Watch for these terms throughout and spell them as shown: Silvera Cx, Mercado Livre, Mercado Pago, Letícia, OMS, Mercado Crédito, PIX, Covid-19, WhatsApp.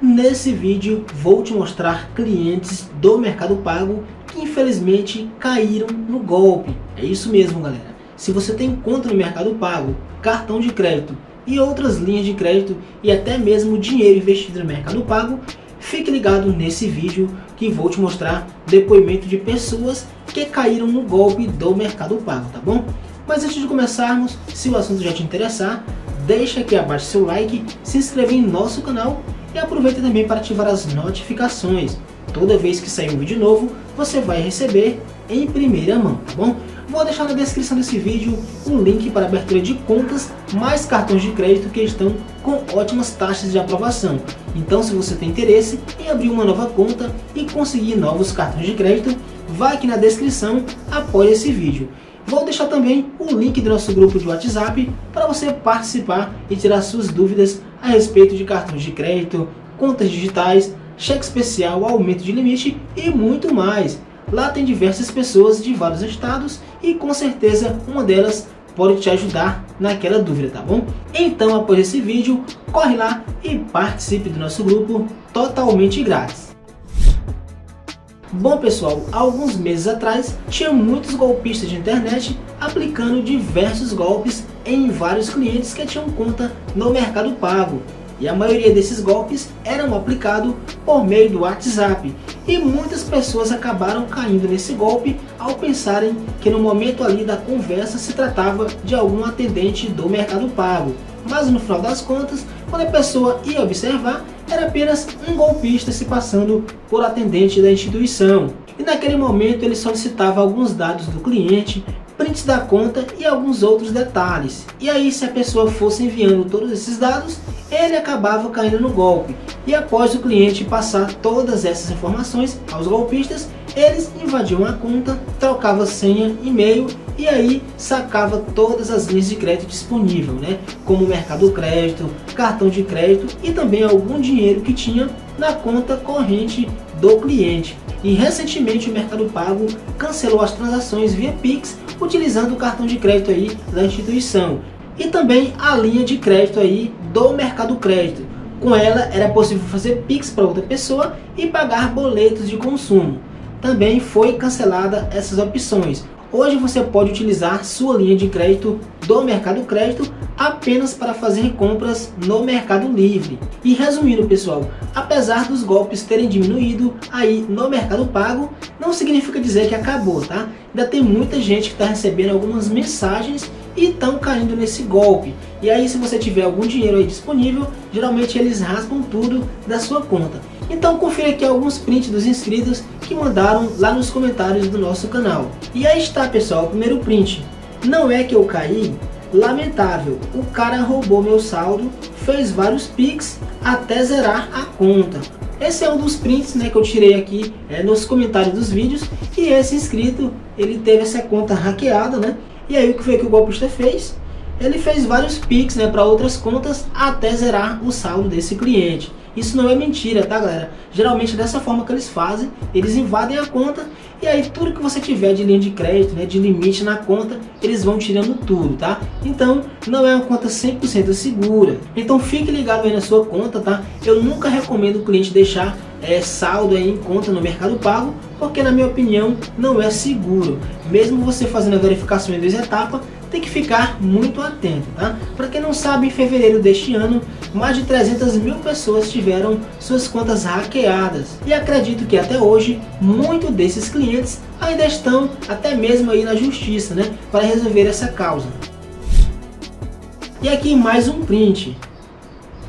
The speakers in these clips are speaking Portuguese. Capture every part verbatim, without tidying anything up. Nesse vídeo vou te mostrar clientes do Mercado Pago que infelizmente caíram no golpe. É isso mesmo, galera. Se você tem conta no Mercado Pago, cartão de crédito e outras linhas de crédito e até mesmo dinheiro investido no Mercado Pago, fique ligado nesse vídeo que vou te mostrar depoimento de pessoas que caíram no golpe do Mercado Pago, tá bom? Mas antes de começarmos, se o assunto já te interessar, deixa aqui abaixo seu like, se inscreve em nosso canal e aproveita também para ativar as notificações. Toda vez que sair um vídeo novo, você vai receber em primeira mão, tá bom? Vou deixar na descrição desse vídeo um link para abertura de contas, mais cartões de crédito que estão com ótimas taxas de aprovação. Então, se você tem interesse em abrir uma nova conta e conseguir novos cartões de crédito, vai aqui na descrição após esse vídeo. Vou deixar também o link do nosso grupo de WhatsApp para você participar e tirar suas dúvidas a respeito de cartões de crédito, contas digitais, cheque especial, aumento de limite e muito mais. Lá tem diversas pessoas de vários estados e com certeza uma delas pode te ajudar naquela dúvida, tá bom? Então, após esse vídeo, corre lá e participe do nosso grupo totalmente grátis. Bom pessoal, alguns meses atrás tinha muitos golpistas de internet aplicando diversos golpes em vários clientes que tinham conta no Mercado Pago. E a maioria desses golpes eram aplicados por meio do WhatsApp. E muitas pessoas acabaram caindo nesse golpe ao pensarem que no momento ali da conversa se tratava de algum atendente do Mercado Pago. Mas no final das contas, quando a pessoa ia observar, era apenas um golpista se passando por atendente da instituição. E naquele momento ele solicitava alguns dados do cliente, prints da conta e alguns outros detalhes. E aí, se a pessoa fosse enviando todos esses dados, ele acabava caindo no golpe. E após o cliente passar todas essas informações aos golpistas, eles invadiam a conta, trocavam senha, e-mail e aí sacava todas as linhas de crédito disponível, né? Como Mercado Crédito, cartão de crédito e também algum dinheiro que tinha na conta corrente do cliente. E recentemente o Mercado Pago cancelou as transações via PIX utilizando o cartão de crédito aí da instituição e também a linha de crédito aí do Mercado Crédito. Com ela era possível fazer PIX para outra pessoa e pagar boletos de consumo. Também foi cancelada essas opções. Hoje você pode utilizar sua linha de crédito do Mercado Crédito apenas para fazer compras no Mercado Livre. E resumindo pessoal, apesar dos golpes terem diminuído aí no Mercado Pago, não significa dizer que acabou, tá? Ainda tem muita gente que está recebendo algumas mensagens e estão caindo nesse golpe. E aí, se você tiver algum dinheiro aí disponível, geralmente eles raspam tudo da sua conta. Então confira aqui alguns prints dos inscritos que mandaram lá nos comentários do nosso canal. E aí está pessoal, o primeiro print. Não é que eu caí? Lamentável, o cara roubou meu saldo, fez vários PIX até zerar a conta. Esse é um dos prints, né, que eu tirei aqui é, nos comentários dos vídeos. E esse inscrito, ele teve essa conta hackeada, né? E aí o que foi que o golpista fez? Ele fez vários PIX, né, para outras contas até zerar o saldo desse cliente. Isso não é mentira, tá galera? Geralmente é dessa forma que eles fazem, eles invadem a conta e aí tudo que você tiver de linha de crédito, né, de limite na conta, eles vão tirando tudo, tá? Então não é uma conta cem por cento segura. Então fique ligado aí na sua conta, tá? Eu nunca recomendo o cliente deixar é, saldo aí em conta no Mercado Pago, porque na minha opinião não é seguro. Mesmo você fazendo a verificação em duas etapas, tem que ficar muito atento, tá? Para quem não sabe, em fevereiro deste ano, mais de trezentas mil pessoas tiveram suas contas hackeadas. E acredito que até hoje, muitos desses clientes ainda estão até mesmo aí na justiça, né? Para resolver essa causa. E aqui mais um print.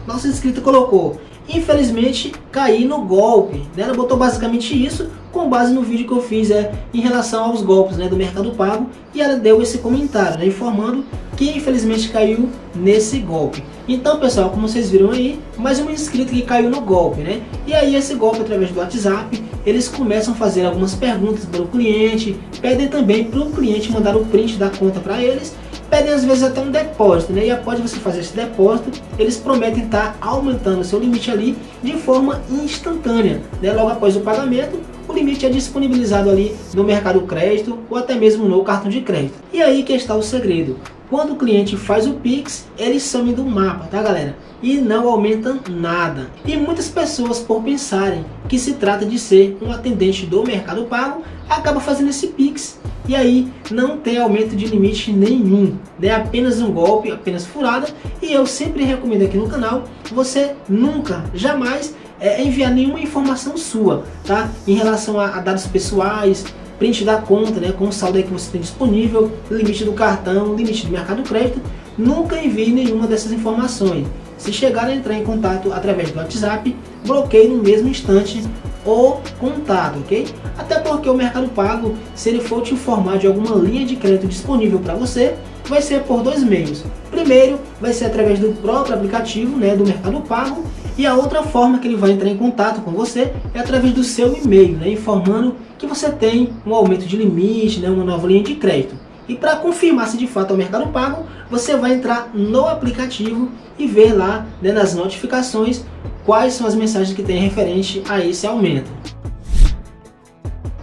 Nosso inscrito colocou: infelizmente caí no golpe, né? Ela botou basicamente isso com base no vídeo que eu fiz é, em relação aos golpes, né, do Mercado Pago, e ela deu esse comentário, né, informando que infelizmente caiu nesse golpe. Então pessoal, como vocês viram aí, mais um inscrito que caiu no golpe, né? E aí esse golpe através do WhatsApp, eles começam a fazer algumas perguntas para o cliente, pedem também para o cliente mandar o print da conta para eles, pedem às vezes até um depósito, né? E após você fazer esse depósito, eles prometem estar aumentando o seu limite ali de forma instantânea, né? Logo após o pagamento, o limite é disponibilizado ali no Mercado Crédito ou até mesmo no cartão de crédito. E aí que está o segredo. Quando o cliente faz o Pix, ele some do mapa, tá galera? E não aumenta nada. E muitas pessoas, por pensarem que se trata de ser um atendente do Mercado Pago, acaba fazendo esse Pix. E aí não tem aumento de limite nenhum, é apenas um golpe, apenas furada. E eu sempre recomendo aqui no canal, você nunca, jamais é, enviar nenhuma informação sua, tá? Em relação a, a dados pessoais, print da conta, né, com o saldo aí que você tem disponível, limite do cartão, limite do Mercado Crédito, nunca envie nenhuma dessas informações. Se chegar a entrar em contato através do WhatsApp, bloqueie no mesmo instante o contato, ok? Até porque o Mercado Pago, se ele for te informar de alguma linha de crédito disponível para você, vai ser por dois meios. Primeiro, vai ser através do próprio aplicativo, né, do Mercado Pago, e a outra forma que ele vai entrar em contato com você é através do seu e-mail, né, informando que você tem um aumento de limite, né, uma nova linha de crédito. E para confirmar se de fato é o Mercado Pago, você vai entrar no aplicativo e ver lá, né, nas notificações quais são as mensagens que tem referente a esse aumento.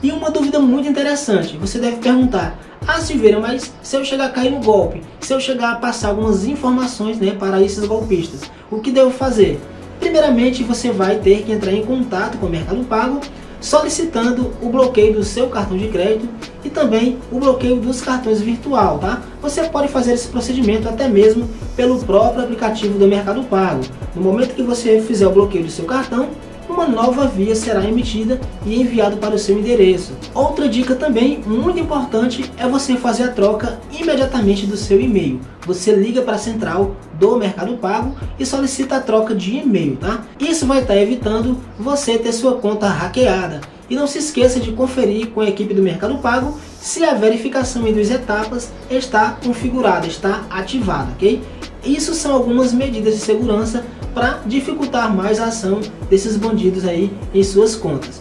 E uma dúvida muito interessante, você deve perguntar: ah, Silveira, mas se eu chegar a cair no golpe, se eu chegar a passar algumas informações, né, para esses golpistas, o que devo fazer? Primeiramente, você vai ter que entrar em contato com o Mercado Pago, solicitando o bloqueio do seu cartão de crédito e também o bloqueio dos cartões virtual, tá? Você pode fazer esse procedimento até mesmo pelo próprio aplicativo do Mercado Pago. No momento que você fizer o bloqueio do seu cartão, uma nova via será emitida e enviado para o seu endereço. Outra dica também muito importante é você fazer a troca imediatamente do seu e-mail. Você liga para a central do Mercado Pago e solicita a troca de e-mail, tá? Isso vai estar evitando você ter sua conta hackeada. E não se esqueça de conferir com a equipe do Mercado Pago se a verificação em duas etapas está configurada, está ativada, ok? Isso são algumas medidas de segurança para dificultar mais a ação desses bandidos aí em suas contas.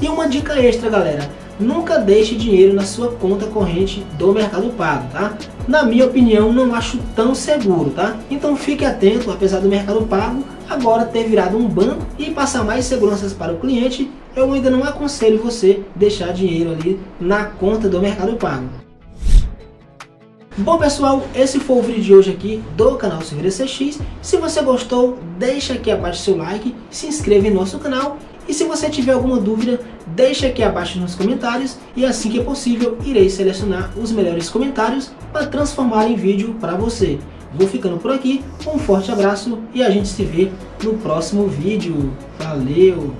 E uma dica extra, galera: nunca deixe dinheiro na sua conta corrente do Mercado Pago, tá? Na minha opinião, não acho tão seguro, tá? Então fique atento, apesar do Mercado Pago agora ter virado um banco e passar mais seguranças para o cliente, eu ainda não aconselho você deixar dinheiro ali na conta do Mercado Pago. Bom pessoal, esse foi o vídeo de hoje aqui do canal Silveira C X. Se você gostou, deixa aqui abaixo seu like, se inscreva em nosso canal e se você tiver alguma dúvida, deixa aqui abaixo nos comentários e assim que possível irei selecionar os melhores comentários para transformar em vídeo para você. Vou ficando por aqui, um forte abraço e a gente se vê no próximo vídeo. Valeu!